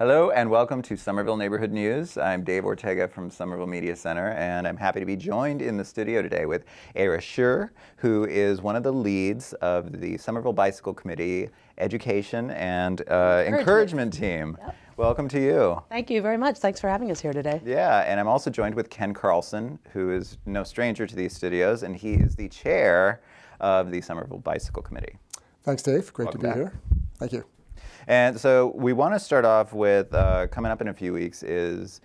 Hello and welcome to Somerville Neighborhood News. I'm Dave Ortega from Somerville Media Center, and I'm happy to be joined in the studio today with Arah Schuur, who is one of the leads of the Somerville Bicycle Committee Education and Encouragement Team. Yep. Welcome to you. Thank you very much. Thanks for having us here today. Yeah, and I'm also joined with Ken Carlson, who is no stranger to these studios, and he is the chair of the Somerville Bicycle Committee. Thanks, Dave. Great to be here. Thank you. And so we want to start off with, coming up in a few weeks is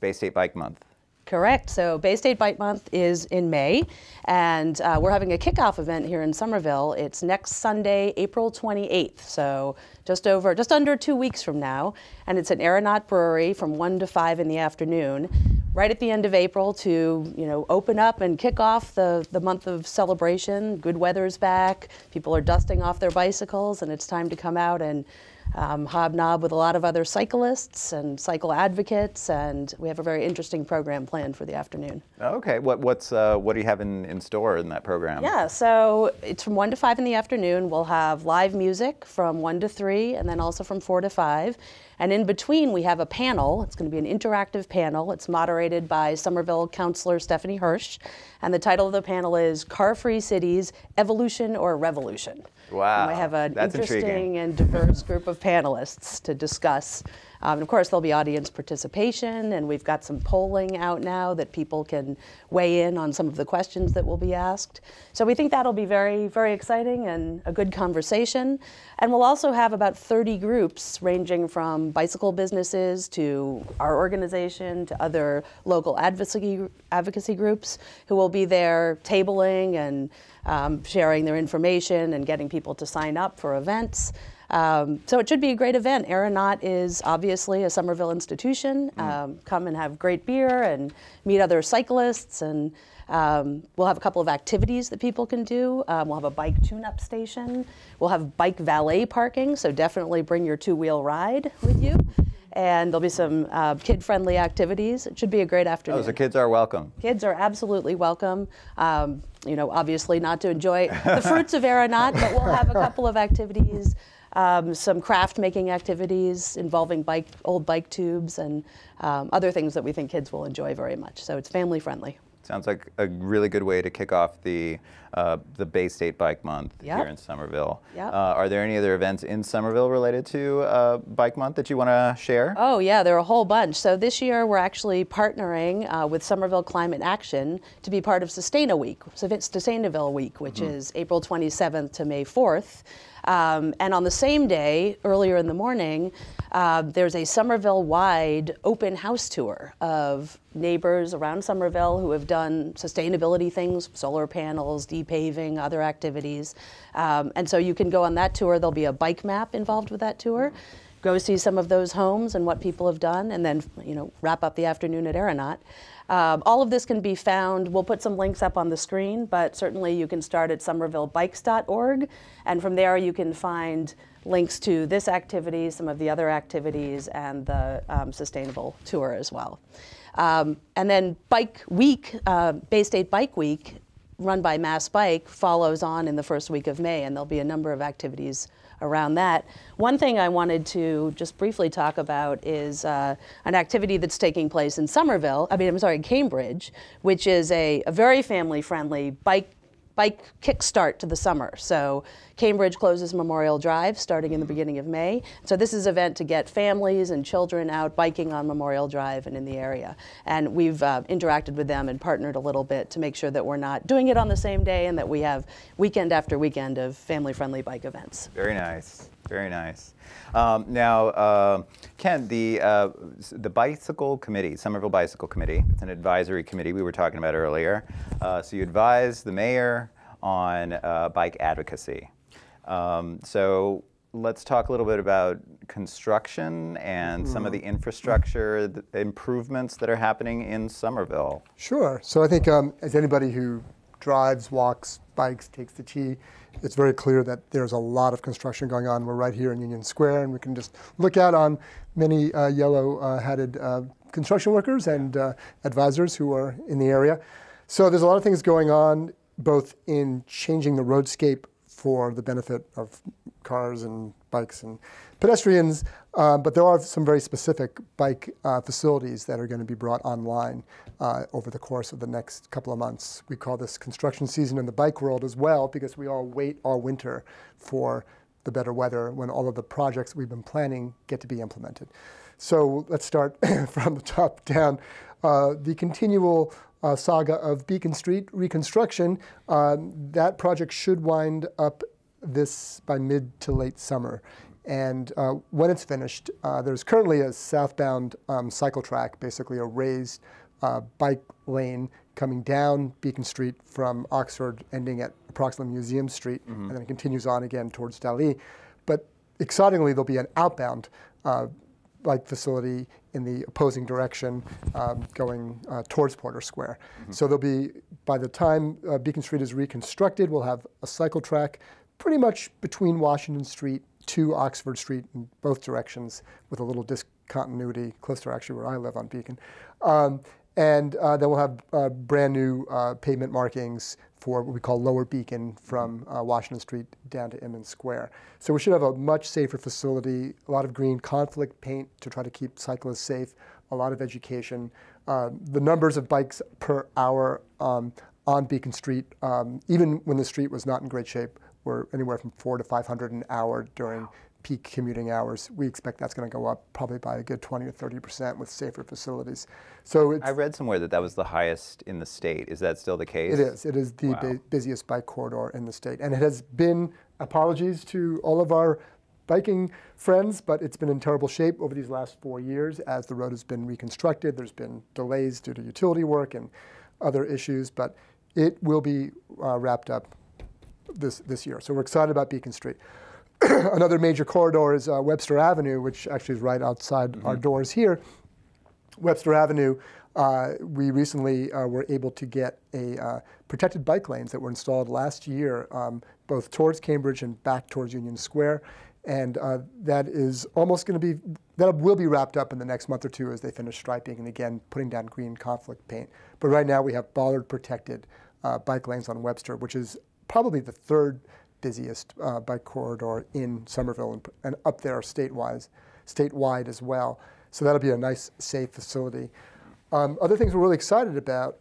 Baystate Bike Month. Correct. So Baystate Bike Month is in May, and we're having a kickoff event here in Somerville. It's next Sunday, April 28th, so just under 2 weeks from now, and it's at Aeronaut Brewery from 1 to 5 in the afternoon, right at the end of April to, you know, open up and kick off the month of celebration. Good weather's back, people are dusting off their bicycles, and it's time to come out and hobnob with a lot of other cyclists and cycle advocates, and we have a very interesting program planned for the afternoon. Okay, what do you have in store in that program? Yeah, so it's from 1 to 5 in the afternoon. We'll have live music from 1 to 3 and then also from 4 to 5. And in between we have a panel. It's going to be an interactive panel. It's moderated by Somerville Councilor Stephanie Hirsch, and the title of the panel is Car-Free Cities, Evolution or Revolution. Wow, and we have an interesting and diverse group of panelists to discuss. And of course, there'll be audience participation, and we've got some polling out now that people can weigh in on some of the questions that will be asked. So we think that'll be very, very exciting and a good conversation. And we'll also have about 30 groups ranging from bicycle businesses to our organization to other local advocacy groups who will be there tabling and sharing their information and getting people to sign up for events. So it should be a great event. Aeronaut is obviously a Somerville institution. Come and have great beer and meet other cyclists, and we'll have a couple of activities that people can do. We'll have a bike tune-up station. We'll have bike valet parking, so definitely bring your two-wheel ride with you. And there'll be some kid-friendly activities. It should be a great afternoon. Oh, so kids are welcome. Kids are absolutely welcome. You know, obviously not to enjoy the fruits of Aeronaut, but we'll have a couple of activities. Some craft making activities involving old bike tubes and other things that we think kids will enjoy very much. So it's family friendly. Sounds like a really good way to kick off the Baystate Bike Month here in Somerville. Yep. Are there any other events in Somerville related to Bike Month that you want to share? Oh yeah, there are a whole bunch. So this year we're actually partnering with Somerville Climate Action to be part of Sustain-a-Ville Week, which is April 27th to May 4th. And on the same day, earlier in the morning, there's a Somerville-wide open house tour of neighbors around Somerville who have done sustainability things, solar panels, depuving, other activities. And so you can go on that tour. There'll be a bike map involved with that tour. Go see some of those homes and what people have done, and then, you know, wrap up the afternoon at Aeronaut. All of this can be found. We'll put some links up on the screen, but certainly you can start at SomervilleBikes.org, and from there you can find links to this activity, some of the other activities, and the sustainable tour as well. And then Bike Week, Baystate Bike Week, run by MassBike, follows on in the first week of May, and there'll be a number of activities around that. One thing I wanted to just briefly talk about is an activity that's taking place in Cambridge, which is a very family-friendly bike kickstart to the summer. So Cambridge closes Memorial Drive starting in the beginning of May. So this is an event to get families and children out biking on Memorial Drive and in the area. And we've interacted with them and partnered a little bit to make sure that we're not doing it on the same day and that we have weekend after weekend of family-friendly bike events. Very nice. Very nice. Now, Ken, the Bicycle Committee, Somerville Bicycle Committee, it's an advisory committee we were talking about earlier. So you advise the mayor on bike advocacy. So let's talk a little bit about construction and some of the infrastructure improvements that are happening in Somerville. Sure. So I think as anybody who drives, walks, bikes, takes the T, it's very clear that there's a lot of construction going on. We're right here in Union Square, and we can just look out on many yellow-hatted construction workers and advisors who are in the area. So there's a lot of things going on, both in changing the roadscape for the benefit of cars and bikes and pedestrians, but there are some very specific bike facilities that are going to be brought online over the course of the next couple of months. We call this construction season in the bike world as well, because we all wait all winter for the better weather when all of the projects we've been planning get to be implemented. So let's start from the top down. The continual saga of Beacon Street reconstruction, that project should wind up this by mid to late summer. And when it's finished, there's currently a southbound cycle track, basically a raised bike lane coming down Beacon Street from Oxford, ending at approximately Museum Street, and then it continues on again towards Dali. But excitingly, there'll be an outbound bike facility in the opposing direction going towards Porter Square. So there'll be, by the time Beacon Street is reconstructed, we'll have a cycle track pretty much between Washington Street to Oxford Street in both directions, with a little discontinuity close to actually where I live on Beacon. And then we'll have brand new pavement markings for what we call Lower Beacon from Washington Street down to Emmons Square. So we should have a much safer facility, a lot of green conflict paint to try to keep cyclists safe, a lot of education. The numbers of bikes per hour on Beacon Street, even when the street was not in great shape, were anywhere from 400 to 500 an hour during peak commuting hours. We expect that's going to go up probably by a good 20 or 30% with safer facilities. So it's, I read somewhere that that was the highest in the state. Is that still the case? It is. It is the busiest bike corridor in the state. And it has been, apologies to all of our biking friends, but it's been in terrible shape over these last 4 years as the road has been reconstructed. There's been delays due to utility work and other issues, but it will be wrapped up this year. So we're excited about Beacon Street. Another major corridor is Webster Avenue, which actually is right outside our doors here. Webster Avenue, we recently were able to get a protected bike lanes that were installed last year, both towards Cambridge and back towards Union Square. And that is almost going to be, that will be wrapped up in the next month or two as they finish striping and again putting down green conflict paint. But right now we have bollard protected bike lanes on Webster, which is probably the third busiest bike corridor in Somerville and up there statewide as well. So that'll be a nice, safe facility. Other things we're really excited about,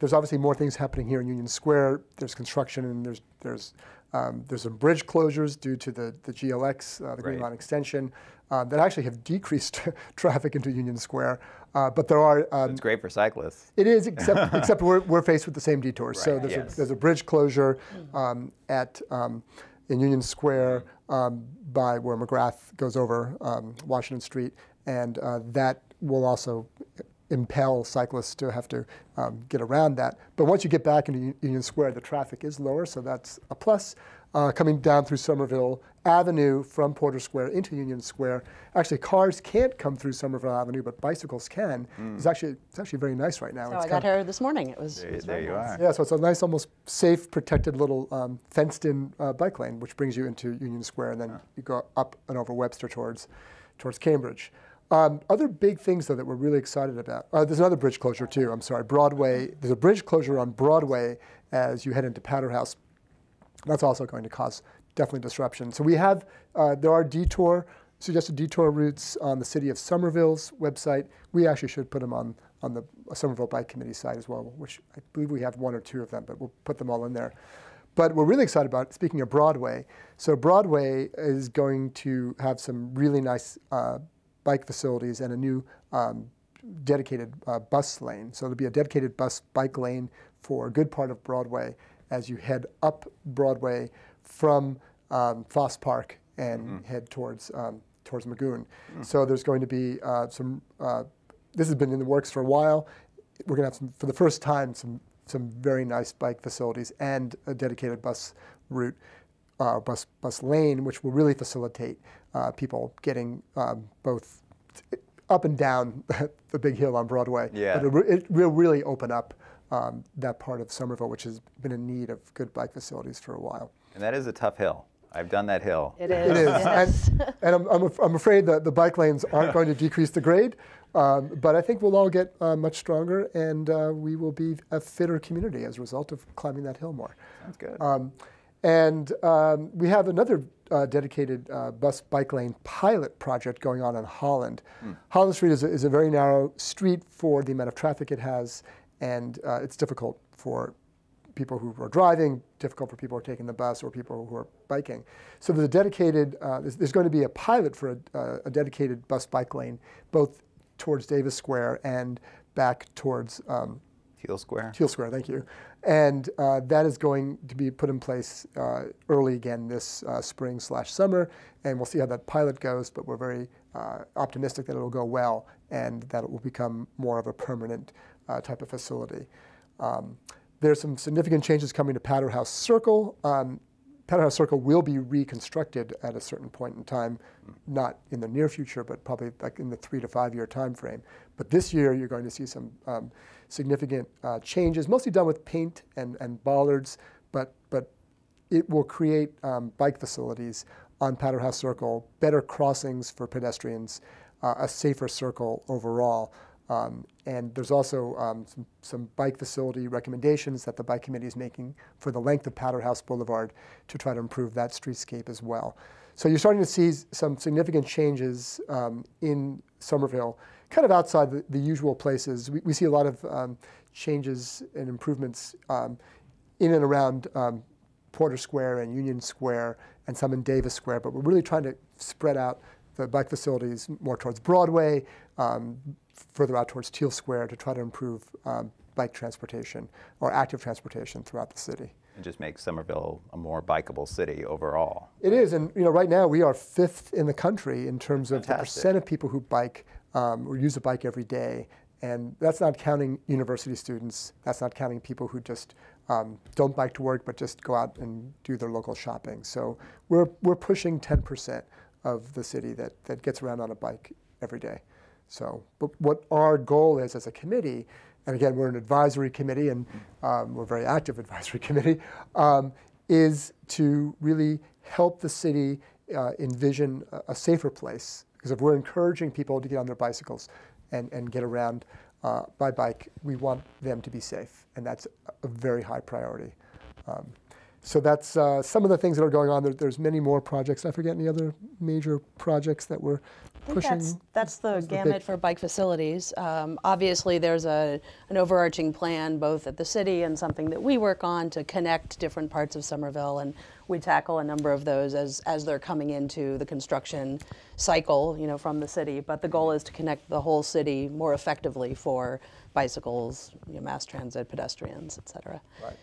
there's obviously more things happening here in Union Square. There's construction and there's some bridge closures due to the GLX, the Green Line Extension, that actually have decreased traffic into Union Square. But there are... it's great for cyclists. It is, except, except we're faced with the same detours. Right. So there's a bridge closure in Union Square by where McGrath goes over Washington Street, and that will also impel cyclists to have to get around that. But once you get back into Union Square, the traffic is lower, so that's a plus. Coming down through Somerville Avenue from Porter Square into Union Square, actually cars can't come through Somerville Avenue, but bicycles can. It's actually very nice right now. So I got here this morning. It was there you are. Yeah, so it's a nice, almost safe, protected little fenced-in bike lane, which brings you into Union Square, and then you go up and over Webster towards Cambridge. Other big things, though, that we're really excited about. There's another bridge closure, too. I'm sorry, Broadway. There's a bridge closure on Broadway as you head into Powderhouse. That's also going to cause definitely disruption. So we have, there are suggested detour routes on the City of Somerville's website. We actually should put them on the Somerville Bike Committee site as well, which I believe we have 1 or 2 of them, but we'll put them all in there. But we're really excited about, speaking of Broadway, so Broadway is going to have some really nice bike facilities and a new dedicated bus lane. So there'll be a dedicated bike lane for a good part of Broadway as you head up Broadway from Foss Park and head towards Magoon. So there's going to be this has been in the works for a while. We're going to have, for the first time, some very nice bike facilities and a dedicated bus route, bus lane, which will really facilitate people getting both up and down the big hill on Broadway. Yeah. But it will really open up that part of Somerville, which has been in need of good bike facilities for a while. And that is a tough hill. I've done that hill. It is. It is. Yes. And I'm afraid that the bike lanes aren't going to decrease the grade, but I think we'll all get much stronger, and we will be a fitter community as a result of climbing that hill more. That's good. And we have another dedicated bus bike lane pilot project going on in Holland. Holland Street is a very narrow street for the amount of traffic it has, and it's difficult for people who are driving, difficult for people who are taking the bus, or people who are biking. So there's a dedicated, there's going to be a pilot for a dedicated bus bike lane, both towards Davis Square and back towards Teal Square. Teal Square, thank you. And that is going to be put in place early again this spring/summer, and we'll see how that pilot goes, but we're very optimistic that it'll go well and that it will become more of a permanent type of facility. There's some significant changes coming to Powderhouse Circle. Powderhouse Circle will be reconstructed at a certain point in time, not in the near future, but probably like in the 3 to 5 year time frame. But this year, you're going to see some significant changes, mostly done with paint and bollards, but it will create bike facilities on Powderhouse Circle, better crossings for pedestrians, a safer circle overall. And there's also some bike facility recommendations that the bike committee is making for the length of Powderhouse Boulevard to try to improve that streetscape as well. So you're starting to see some significant changes in Somerville, kind of outside the usual places. We see a lot of changes and improvements in and around Porter Square and Union Square and some in Davis Square, but we're really trying to spread out the bike facilities more towards Broadway, further out towards Teal Square to try to improve bike transportation or active transportation throughout the city. It just makes Somerville a more bikeable city overall. It is, and you know, right now we are 5th in the country in terms of the percent of people who bike or use a bike every day, and that's not counting university students. That's not counting people who just don't bike to work but just go out and do their local shopping. So we're pushing 10% of the city that gets around on a bike every day. So, but what our goal is as a committee, and again, we're an advisory committee, and we're a very active advisory committee, is to really help the city envision a safer place. Because if we're encouraging people to get on their bicycles and get around by bike, we want them to be safe, and that's a very high priority. So that's some of the things that are going on. There's many more projects. I forget any other major projects that we're pushing. That's the gamut for bike facilities. Obviously, there's an overarching plan both at the city and something that we work on to connect different parts of Somerville, and we tackle a number of those as they're coming into the construction cycle, you know, from the city. But the goal is to connect the whole city more effectively for bicycles, you know, mass transit, pedestrians, et cetera. Right.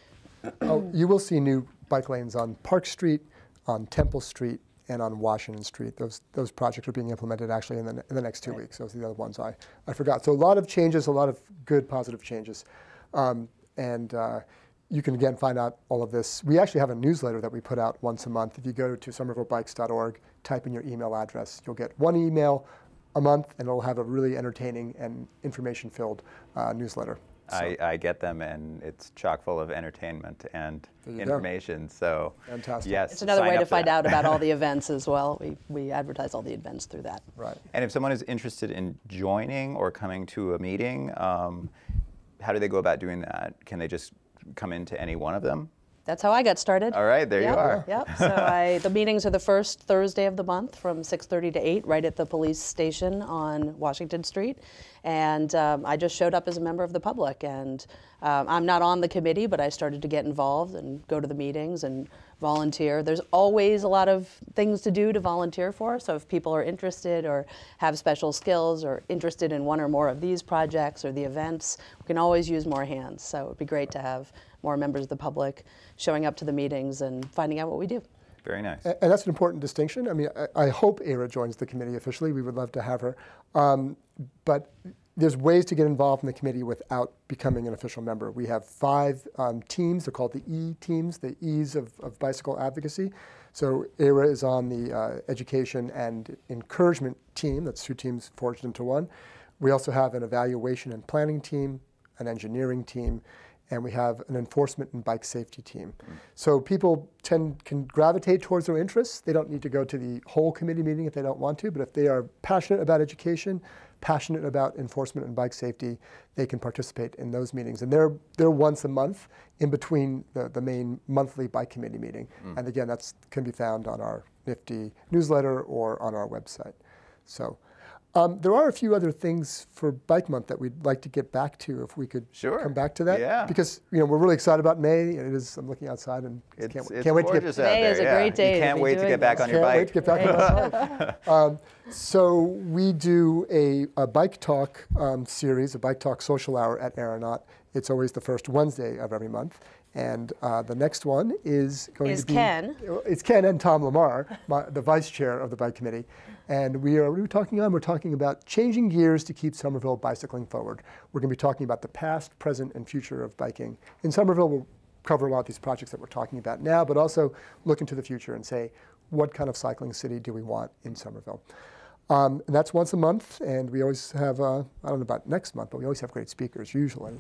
You will see new bike lanes on Park Street, on Temple Street, and on Washington Street. Those projects are being implemented actually in the next 2 weeks. Those are the other ones I forgot. So a lot of changes, a lot of good positive changes. You can again find out all of this. We actually have a newsletter that we put out once a month. If you go to SomervilleBikes.org, type in your email address, you'll get one email a month, and it'll have a really entertaining and information-filled newsletter. So. I get them, and it's chock full of entertainment and information. So, fantastic. Yes, it's another way to find out about all the events as well. We advertise all the events through that. Right. And if someone is interested in joining or coming to a meeting, how do they go about doing that? Can they just come into any one of them? That's how I got started. All right, there you are. Yep. So the meetings are the first Thursday of the month from 6:30 to 8, right at the police station on Washington Street. And I just showed up as a member of the public. And I'm not on the committee, but I started to get involved and go to the meetings and volunteer. There's always a lot of things to do to volunteer for. So if people are interested or have special skills or interested in one or more of these projects or the events, we can always use more hands. So it would be great to have more members of the public showing up to the meetings and finding out what we do. Very nice. And that's an important distinction. I mean, I hope Arah joins the committee officially. We would love to have her. But there's ways to get involved in the committee without becoming an official member. We have 5 teams. They're called the E teams, the E's of bicycle advocacy. So Arah is on the education and encouragement team. That's 2 teams forged into one. We also have an evaluation and planning team, an engineering team, and we have an enforcement and bike safety team. So people can gravitate towards their interests. They don't need to go to the whole committee meeting if they don't want to, but if they are passionate about education, passionate about enforcement and bike safety, they can participate in those meetings. And they're once a month in between the main monthly bike committee meeting. Mm. And again, that can be found on our Nifty newsletter or on our website. So there are a few other things for Bike Month that we'd like to get back to, if we could come back to that. Yeah. Because we're really excited about May. It is, I'm looking outside and can't wait to get back. May is a great day. You can't wait to get back on your bike. Can't wait to get back on my bike. So we do a bike talk series, a bike talk social hour at Aeronaut. It's always the first Wednesday of every month. And the next one is It's Ken and Tom Lamar, the vice chair of the bike committee. And we're talking about changing gears to keep Somerville bicycling forward. We're going to be talking about the past, present, and future of biking. In Somerville, we'll cover a lot of these projects that we're talking about now, but also look into the future and say, what kind of cycling city do we want in Somerville? And that's once a month, and we always have, I don't know about next month, but we always have great speakers, usually,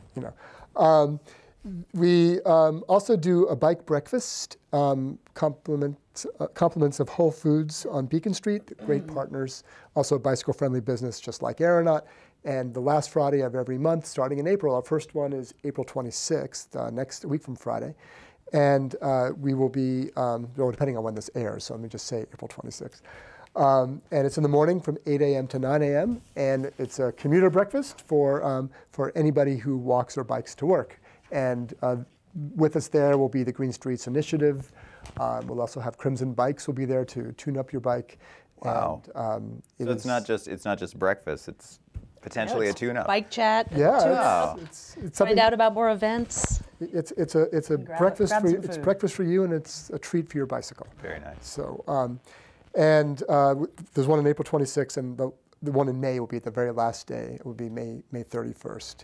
We also do a bike breakfast, compliments of Whole Foods on Beacon Street, great partners, also a bicycle-friendly business just like Aeronaut. And the last Friday of every month, starting in April, our first one is April 26th, next week from Friday. And we will be, well, depending on when this airs, so let me just say April 26th. And it's in the morning from 8 a.m. to 9 a.m. And it's a commuter breakfast for anybody who walks or bikes to work. And with us there will be the Green Streets Initiative. We'll also have Crimson Bikes will be there to tune up your bike. Wow! And, so it's not just breakfast. It's potentially a tune-up. Bike chat. Yeah. Wow. It's find out about more events. It's a breakfast for you, it's breakfast for you, and it's a treat for your bicycle. Very nice. So there's one on April 26th, and the one in May will be at the very last day. It will be May 31st.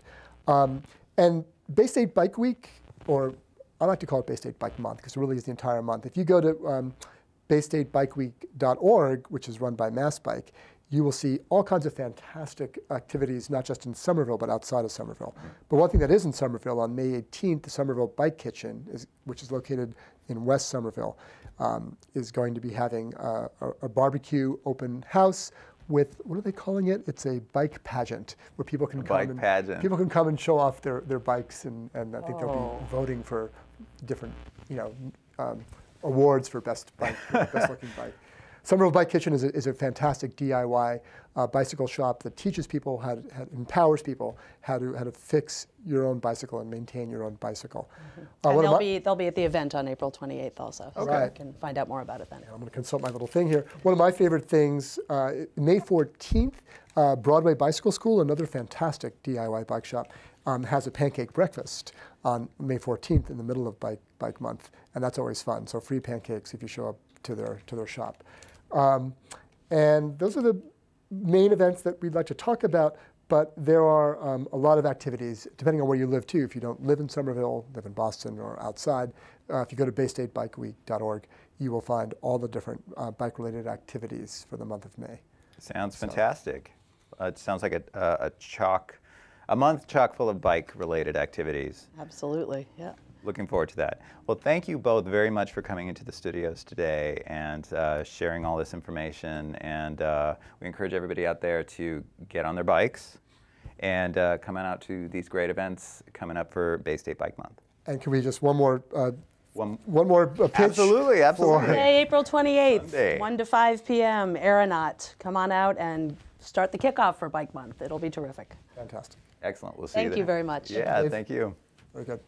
And Baystate Bike Week, or I like to call it Baystate Bike Month because it really is the entire month. If you go to BayStateBikeWeek.org, which is run by MassBike, you will see all kinds of fantastic activities, not just in Somerville, but outside of Somerville. But one thing that is in Somerville, on May 18th, the Somerville Bike Kitchen, which is located in West Somerville, is going to be having a barbecue open house with, what are they calling it? It's a bike pageant where people can come and show off their bikes, and I think they'll be voting for different awards for best bike, best looking bike. Somerville Bike Kitchen is a fantastic DIY bicycle shop that teaches people empowers people how to fix your own bicycle and maintain your own bicycle. Mm-hmm. And they'll be at the event on April 28th also, so you can find out more about it then. Yeah, I'm going to consult my little thing here. One of my favorite things, May 14th, Broadway Bicycle School, another fantastic DIY bike shop, has a pancake breakfast on May 14th in the middle of Bike Month, and that's always fun. So free pancakes if you show up to their shop. And those are the main events that we'd like to talk about, but there are a lot of activities, depending on where you live too. If you don't live in Somerville, live in Boston or outside, if you go to BayStateBikeWeek.org, you will find all the different bike-related activities for the month of May. Sounds fantastic. It sounds like a month chock full of bike-related activities. Absolutely, yeah. Looking forward to that. Well, thank you both very much for coming into the studios today and sharing all this information. And we encourage everybody out there to get on their bikes and come on out to these great events coming up for Baystate Bike Month. And can we just one more pitch? Absolutely, absolutely. Today, April 28th, Monday. 1 to 5 p.m., Aeronaut. Come on out and start the kickoff for Bike Month. It'll be terrific. Fantastic. Excellent. We'll see you there. Thank you very much. Yeah, thank you. Very good.